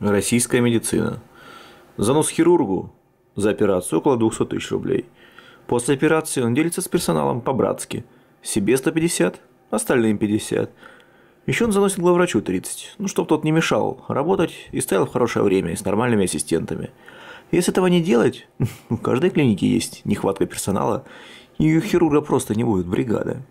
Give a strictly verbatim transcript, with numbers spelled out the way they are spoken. Российская медицина. Занос хирургу за операцию около двухсот тысяч рублей. После операции он делится с персоналом по-братски. Себе сто пятьдесят, остальным пятьдесят. Еще он заносит главврачу тридцать, ну чтоб тот не мешал работать и стоял в хорошее время и с нормальными ассистентами. Если этого не делать, в каждой клинике есть нехватка персонала, и у хирурга просто не будет бригады.